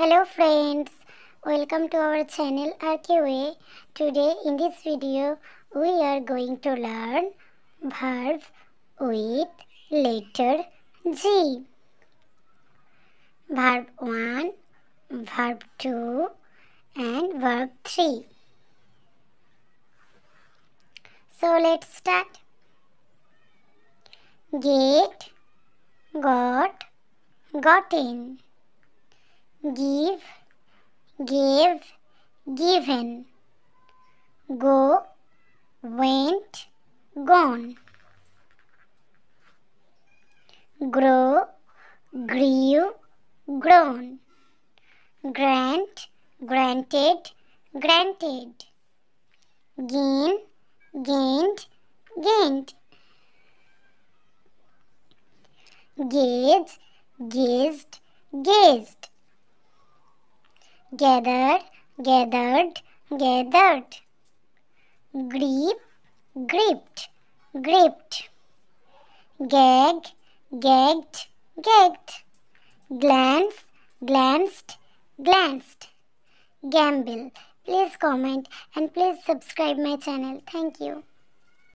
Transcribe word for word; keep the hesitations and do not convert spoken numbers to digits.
Hello friends, welcome to our channel R K Way. Today in this video we are going to learn verbs with letter G. Verb one, verb two and verb three. So let's start. Get, got, gotten. Give, gave, given. Go, went, gone. Grow, grew, grown. Grant, granted, granted. Gain, gained, gained. Gauge, gazed, gazed. Gather, gathered, gathered. Grip, gripped, gripped. Gag, gagged, gagged. Glance, glanced, glanced. Gamble. Please comment and please subscribe my channel. Thank you.